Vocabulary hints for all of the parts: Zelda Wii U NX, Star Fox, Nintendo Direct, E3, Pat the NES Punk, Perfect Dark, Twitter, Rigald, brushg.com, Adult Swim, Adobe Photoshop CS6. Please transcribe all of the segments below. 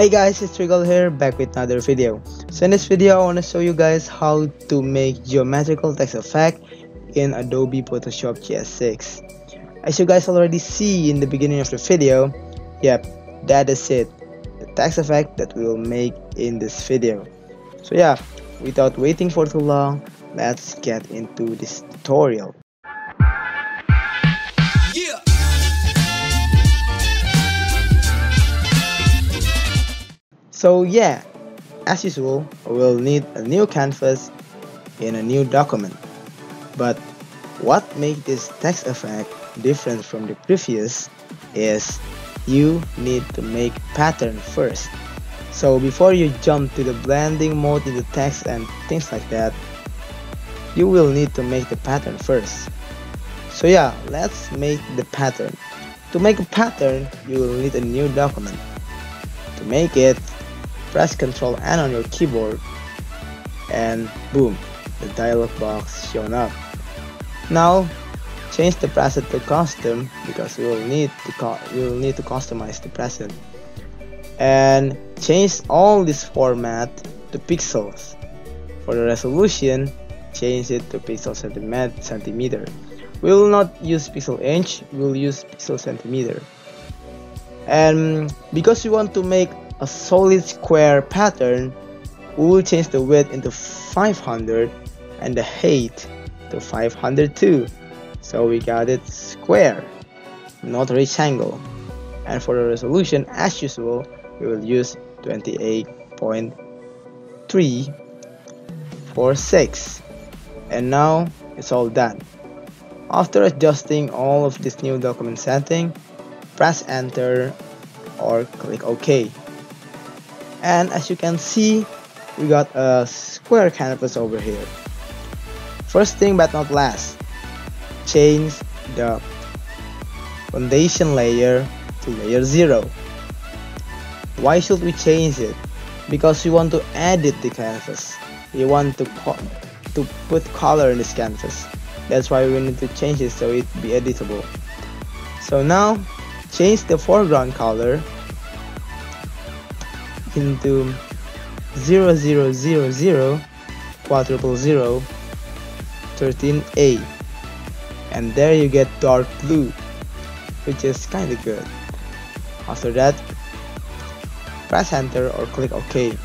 Hey guys, it's Rigald here, back with another video. So in this video I want to show you guys how to make geometrical text effect in Adobe Photoshop CS6. As you guys already see in the beginning of the video, yep, that is it, the text effect that we will make in this video. So yeah, without waiting for too long, let's get into this tutorial. So yeah, as usual, we'll need a new canvas in a new document. But what makes this text effect different from the previous is you need to make pattern first. So before you jump to the blending mode in the text and things like that, you will need to make the pattern first. So yeah, let's make the pattern. To make a pattern, you will need a new document. To make it, press Ctrl N on your keyboard and boom, the dialog box shown up. Now change the preset to custom because we will need to customize the preset, and change all this format to pixels. For the resolution, change it to pixel centimeter. We will not use pixel inch, we will use pixel centimeter. And because we want to make a solid square pattern, we will change the width into 500 and the height to 502, so we got it square, not rectangle. And for the resolution, as usual, we will use 28.346. And now it's all done. After adjusting all of this new document setting, press enter or click OK. And as you can see, we got a square canvas over here. First thing but not last, change the foundation layer to layer 0. Why should we change it? Because we want to edit the canvas. We want to put color in this canvas. That's why we need to change it so it be editable. So now change the foreground color into 0000000013A, and there you get dark blue, which is kinda good. After that, press enter or click OK.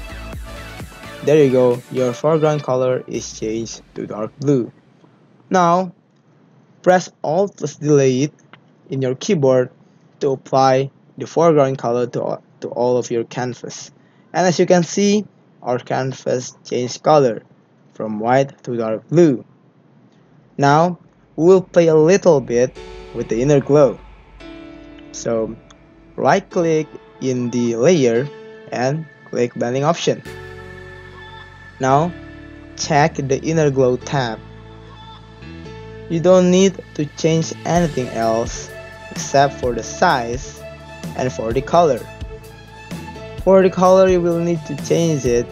There you go, your foreground color is changed to dark blue. Now press Alt plus delete in your keyboard to apply the foreground color to all of your canvas. And as you can see, our canvas changed color from white to dark blue. Now we will play a little bit with the inner glow. So right click in the layer and click blending option. Now check the inner glow tab. You don't need to change anything else except for the size and for the color. For the color, you will need to change it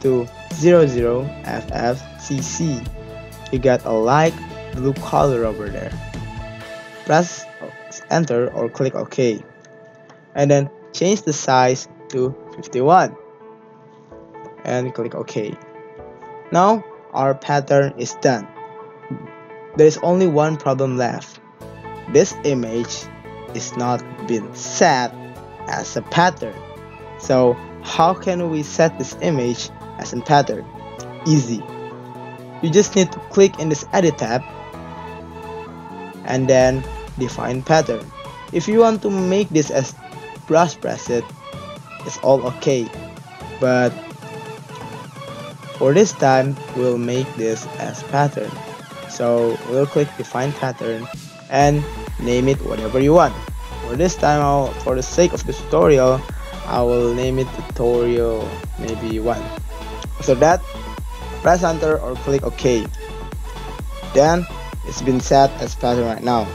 to 00FFCC. You got a light blue color over there. Press enter or click OK, and then change the size to 51 and click OK. Now our pattern is done. There is only one problem left. This image is not been set as a pattern. So how can we set this image as a pattern? Easy. You just need to click in this edit tab and then define pattern. If you want to make this as brush preset, it's all okay, but for this time we'll make this as pattern. So we'll click define pattern and name it whatever you want. For this time, for the sake of the tutorial, I will name it tutorial maybe 1. After that, press enter or click OK. Then it's been set as pattern right now.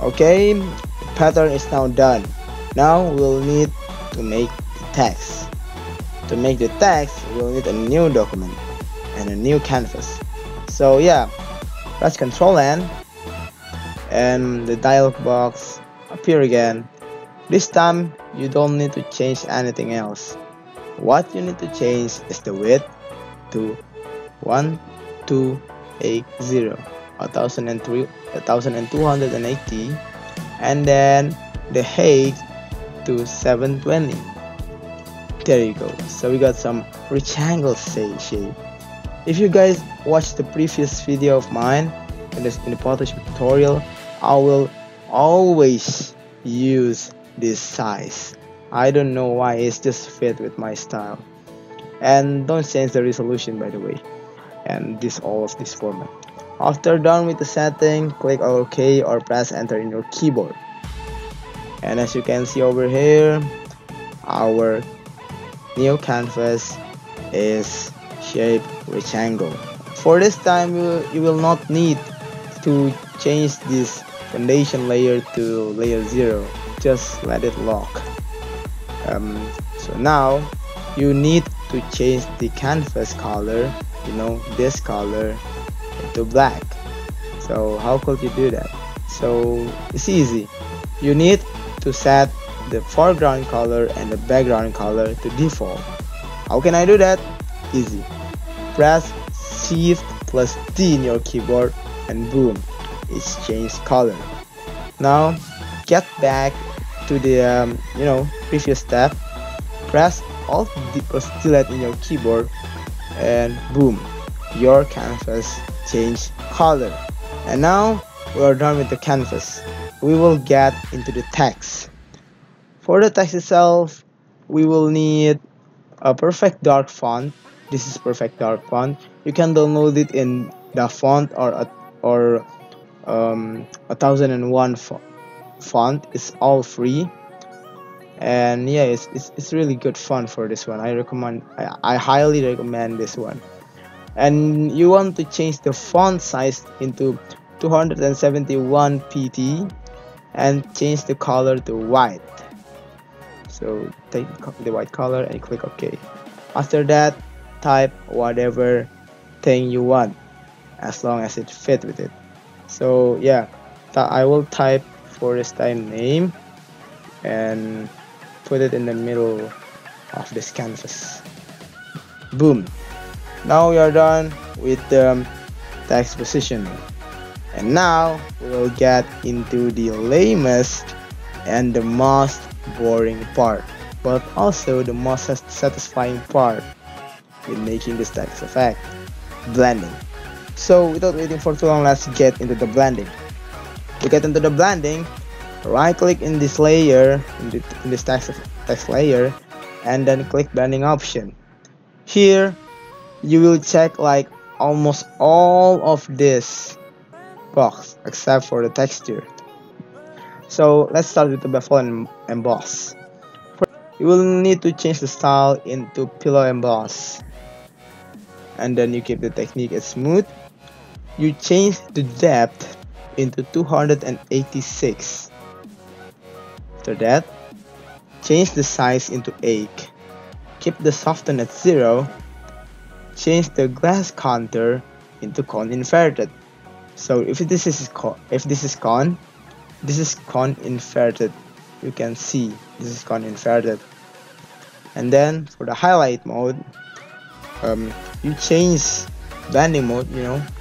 Okay, the pattern is now done. Now we'll need to make the text. To make the text, we'll need a new document and a new canvas. So yeah, press Ctrl N and the dialog box appear again, This time, you don't need to change anything else. What you need to change is the width to 1280 or 1280, and then the height to 720. There you go. So we got some rectangle shape. If you guys watched the previous video of mine in the Photoshop tutorial, I will always use this size. I don't know why, it's just fit with my style. And don't change the resolution, by the way, and this format. After done with the setting, click OK or press enter in your keyboard. And as you can see over here, our new canvas is shaped rectangle. For this time, you will not need to change this foundation layer to layer 0. Just let it lock. So now you need to change the canvas color, you know, this color to black. So how could you do that? So it's easy. You need to set the foreground color and the background color to default. How can I do that? Easy. Press Shift plus D in your keyboard and boom, it's changed color. Now get back to the previous step. Press Alt D plus delete in your keyboard and boom, your canvas changed color. And now we are done with the canvas. We will get into the text. For the text itself, we will need a Perfect Dark font. This is Perfect Dark font. You can download it in the font or 1001 font. It's all free, and yeah, it's really good font for this one. I highly recommend this one. And you want to change the font size into 271 pt and change the color to white. So take the white color and click OK. After that, type whatever thing you want as long as it fit with it. So yeah, I will type for this time name and put it in the middle of this canvas. Boom. Now we are done with the text positioning. And now we will get into the lamest and the most boring part, but also the most satisfying part in making this text effect: blending. So without waiting for too long, let's get into the blending. To get into the blending, right click in this layer, in this text layer, and then click blending option. Here you will check like almost all of this box except for the texture. So let's start with the bevel and emboss. You will need to change the style into pillow emboss, and then you keep the technique as smooth. You change the depth into 286. After that, change the size into 8. Keep the soften at 0. Change the glass contour into cone inverted. So if this is cone, this is cone inverted. You can see this is cone inverted. And then for the highlight mode, you change blending mode,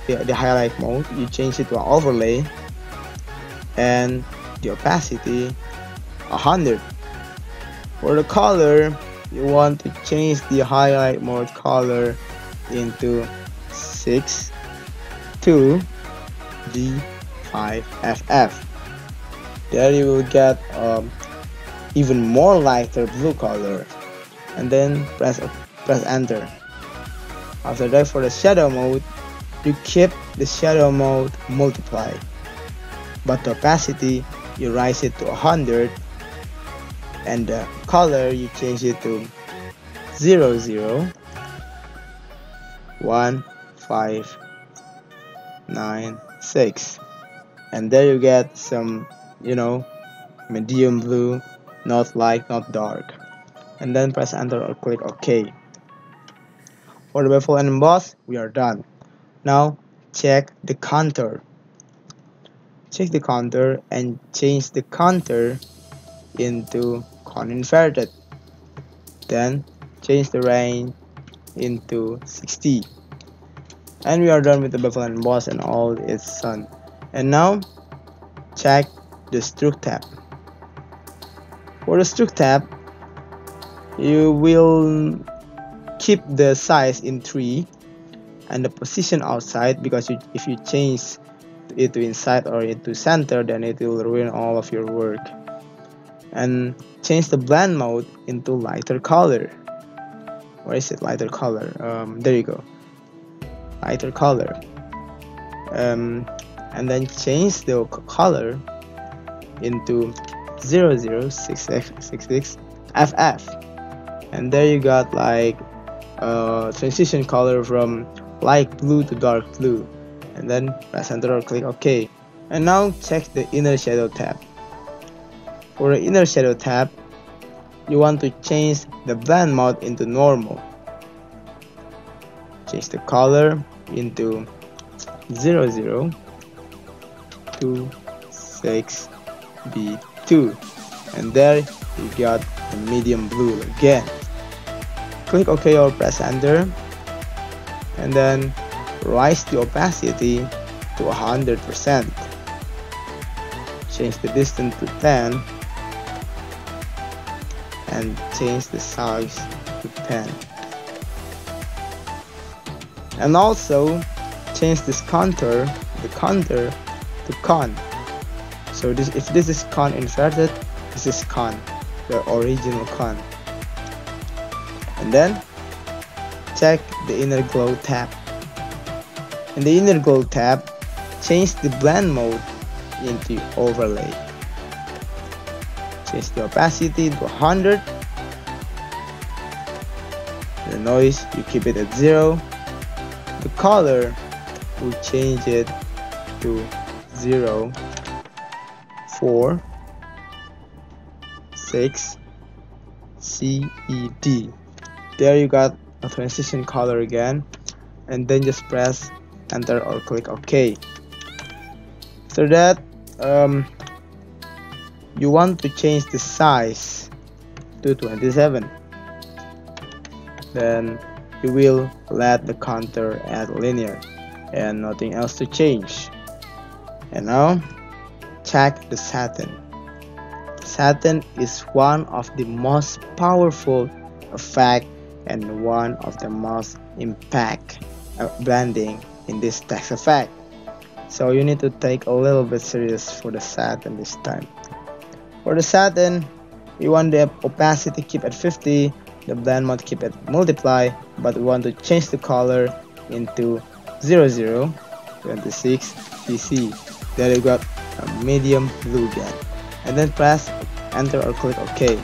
the highlight mode, you change it to an overlay, and the opacity 100. For the color, you want to change the highlight mode color into 62D5FF. There you will get even more lighter blue color, and then press enter. After that, for the shadow mode, you keep the shadow mode multiply, but the opacity you rise it to 100, and the color you change it to 001596, and there you get some medium blue, not light, not dark, and then press enter or click OK. For the bevel and emboss, we are done. Now check the contour. Check the contour and change the contour into cone inverted. Then change the range into 60. And we are done with the bevel and boss and all its sun. And now check the stroke tab. For the stroke tab, you will keep the size in 3 and the position outside, because if you change it to inside or into center, then it will ruin all of your work. And change the blend mode into lighter color. Where is it? Lighter color. There you go. Lighter color. And then change the color into 0066 FF, and there you got like transition color from light blue to dark blue, and then press enter or click OK. And now check the inner shadow tab. For the inner shadow tab, you want to change the blend mode into normal. Change the color into 0026B2, and there you got the medium blue again. Click OK or press enter, and then rise the opacity to 100%. Change the distance to 10 and change the size to 10. And also change this contour, the contour, to con. So if this is con inverted, this is con, the original con. And then check the inner glow tab. In the inner glow tab, change the blend mode into overlay. Change the opacity to 100. The noise, you keep it at 0. The color, we change it to 046CED. There you got a transition color again, and then just press enter or click OK. After that, you want to change the size to 27. Then you will let the contour add linear and nothing else to change. And now check the satin. Satin is one of the most powerful effect and one of the most impact blending in this text effect. So you need to take a little bit serious for the satin this time. For the satin, you want the opacity keep at 50, the blend mode keep at multiply, but we want to change the color into 0026 CC. There you got a medium blue again, and then press enter or click OK.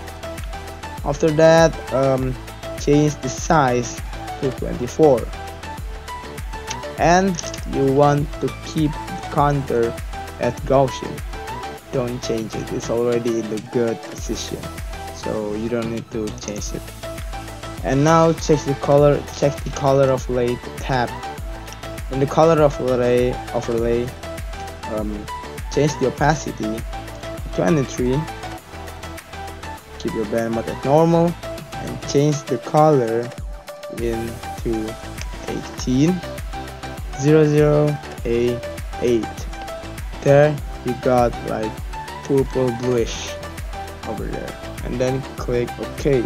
After that, change the size to 24, and you want to keep the contour at Gaussian. Don't change it, it's already in the good position, so you don't need to change it. And now check the color overlay tab. In the color overlay, change the opacity to 23, keep your blend mode at normal, and change the color into 1800A8. There you got like purple bluish over there, and then click OK.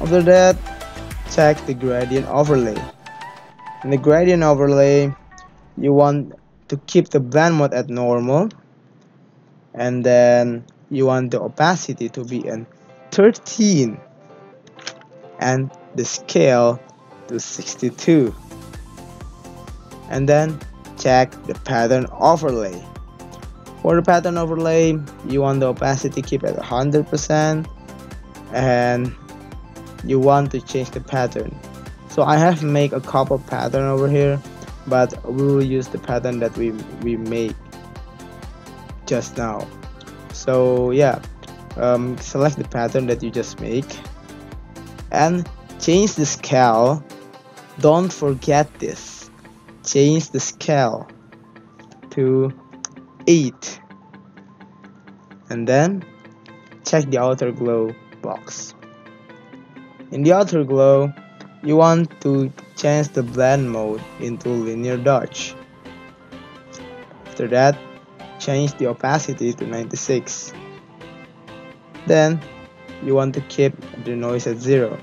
After that, check the gradient overlay. In the gradient overlay, you want to keep the blend mode at normal, and then you want the opacity to be in 13 and the scale to 62. And then check the pattern overlay. For the pattern overlay, you want the opacity keep at 100%, and you want to change the pattern. So I have made a couple pattern over here, but we will use the pattern that we made just now. So yeah, select the pattern that you just make and change the scale. Don't forget this. Change the scale to 8, and then check the outer glow box. In the outer glow, you want to change the blend mode into linear dodge. After that, change the opacity to 96. Then you want to keep the noise at 0.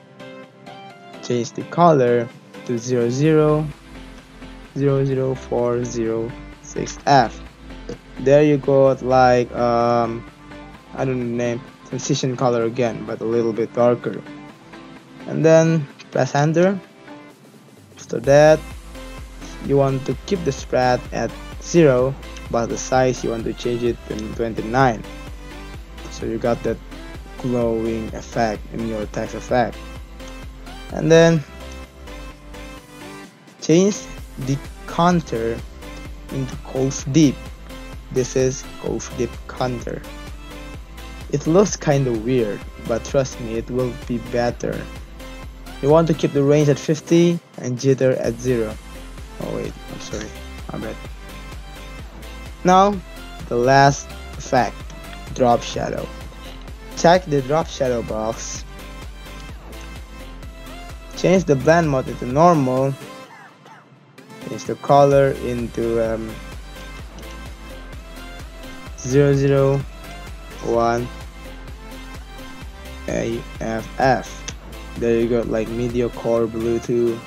Change the color to 00004006F. There you go, like I don't know the name, transition color again, but a little bit darker. And then press enter. After that, you want to keep the spread at 0, but the size you want to change it to 29. So you got that glowing effect in your text effect. And then change the contour into Cove Deep. This is Cove Deep contour. It looks kinda weird, but trust me, it will be better. You want to keep the range at 50 and jitter at 0. Oh wait, I'm sorry, my bad. Now, the last effect, drop shadow. Check the drop shadow box. Change the blend mode into normal. Change the color into 001AFF. There you go, like mediacore blue 2,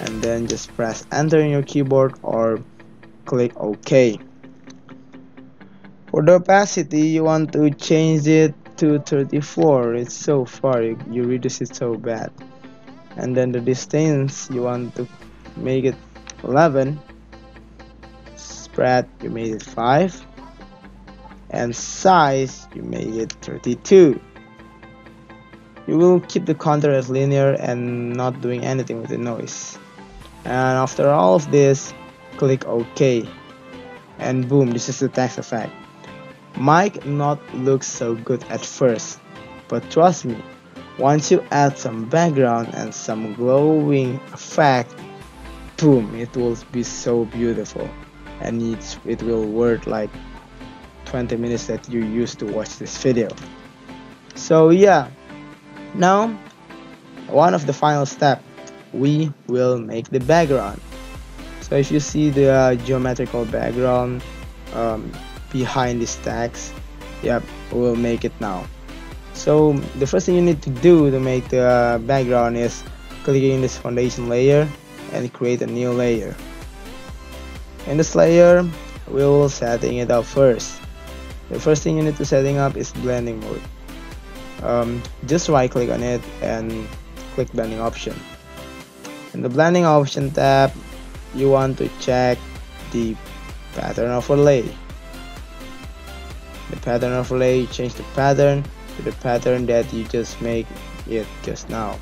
and then just press enter in your keyboard or click OK. For the opacity, you want to change it to 34. It's so far, you reduce it so bad. And then the distance, you want to make it 11. Spread, you made it 5. And size, you made it 32. You will keep the contour as linear and not doing anything with the noise. And after all of this, click OK. And boom, this is the text effect. Might not look so good at first, but trust me, once you add some background and some glowing effect, boom, it will be so beautiful. And it will worth like 20 minutes that you used to watch this video. So yeah. Now, one of the final step, we will make the background. So if you see the geometrical background behind this text, yep, we'll make it now. So the first thing you need to do to make the background is clicking in this foundation layer and create a new layer. In this layer, we will setting it up first. The first thing you need to setting up is blending mode. Just right click on it and click blending option. In the blending option tab, you want to check the pattern overlay. The pattern overlay, you change the pattern to the pattern that you just make it just now.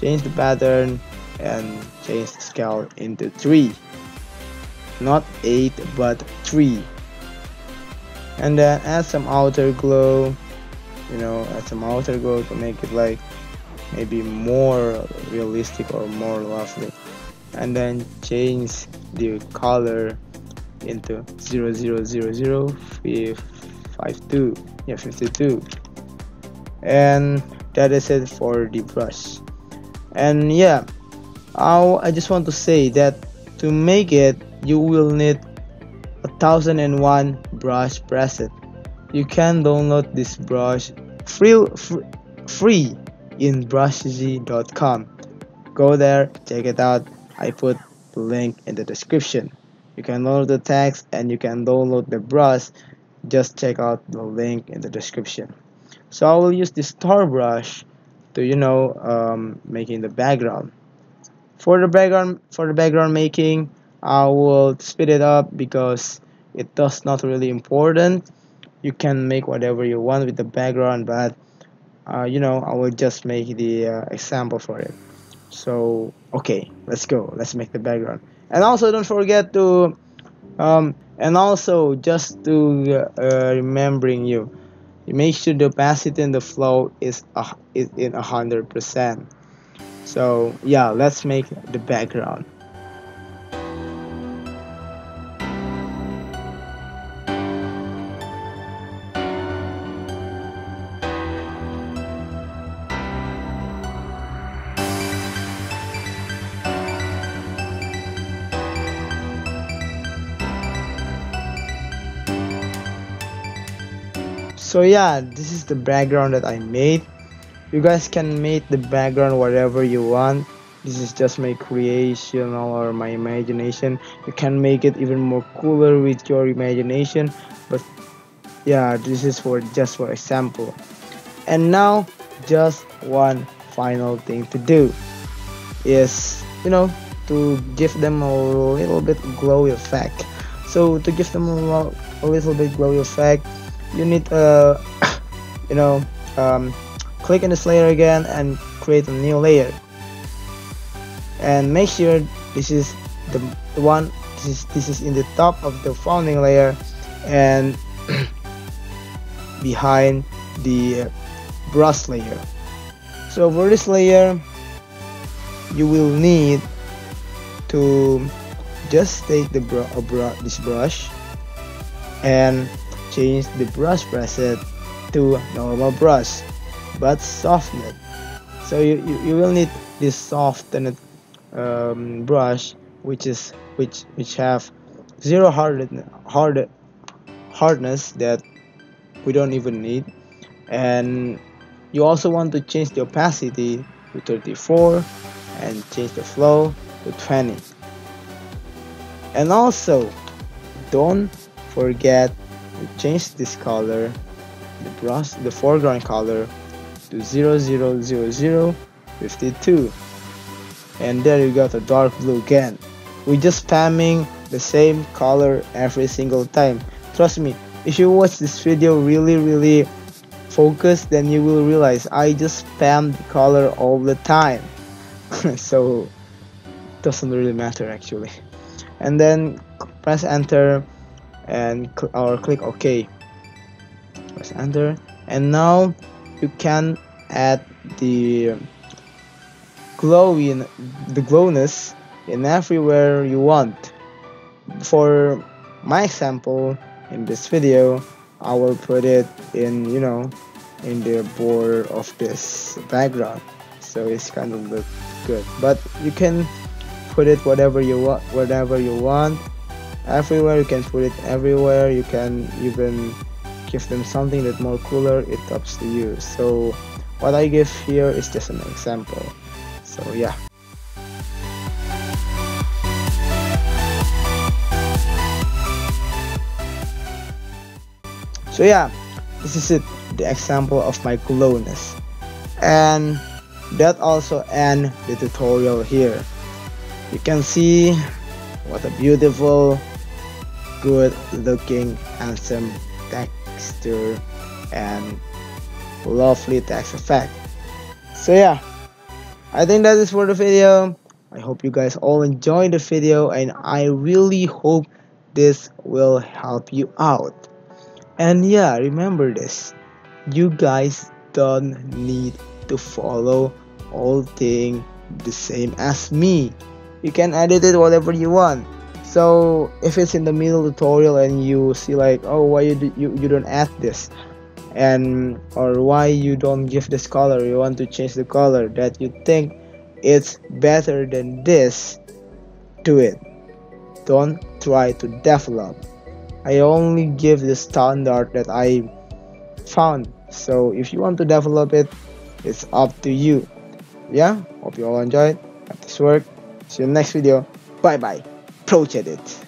Change the pattern and change the scale into 3, not 8 but 3. And then add some outer glow. You know, add some outer glow to make it like maybe more realistic or more lovely. And then change the color into 000052. Yeah, 52. And that is it for the brush. And yeah, I just want to say that to make it, you will need 1001 brush preset. You can download this brush free in brushg.com. Go there, check it out. I put the link in the description. You can download the text and you can download the brush. Just check out the link in the description. So I will use the star brush to, you know, making the background. For the background making, I will speed it up because it does not really important. You can make whatever you want with the background, but you know, I will just make the example for it. So okay, let's go. Let's make the background. And also, don't forget to just to remembering you make sure the opacity and the flow is in 100%. So yeah, let's make the background. So yeah, this is the background that I made. You guys can make the background whatever you want. This is just my creation or my imagination. You can make it even more cooler with your imagination, but yeah, this is just for example. And now just one final thing to do is, you know, to give them a little bit glowy effect. So to give them a little bit glowy effect, you need click in this layer again and create a new layer, and make sure this is the one, this is in the top of the founding layer and behind the brush layer. So for this layer, you will need to just take the brush and change the brush preset to normal brush, but soften it. So you will need this softened brush, which have zero hardness that we don't even need. And you also want to change the opacity to 34 and change the flow to 20. And also don't forget to change this color, the foreground color, to 000052, and there you got a dark blue again. We're just spamming the same color every single time. Trust me, if you watch this video really focused, then you will realize I just spam the color all the time. So it doesn't really matter actually. And then press enter and click OK. Press enter, and now you can add the glowness in everywhere you want. For my example in this video, I will put it in, you know, in the border of this background, so it's kind of look good. But you can put it whatever you want, everywhere. You can put it everywhere. You can even give them something that's more cooler. It's up to you. So what I give here is just an example. So yeah. So yeah, this is it, the example of my glowness. And that also ends the tutorial here. You can see what a beautiful, good looking, handsome texture and lovely text effect. So yeah, I think that is for the video. I hope you guys all enjoyed the video, and I really hope this will help you out. And yeah, remember this, you guys don't need to follow all things the same as me. You can edit it whatever you want. So if it's in the middle tutorial and you see like, oh, why you don't add this, and or why you don't give this color, you want to change the color that you think it's better than this, do it. Don't try to develop. I only give the standard that I found. So if you want to develop it, it's up to you. Yeah, hope you all enjoyed. Have this work. See you in the next video. Bye bye. Project it.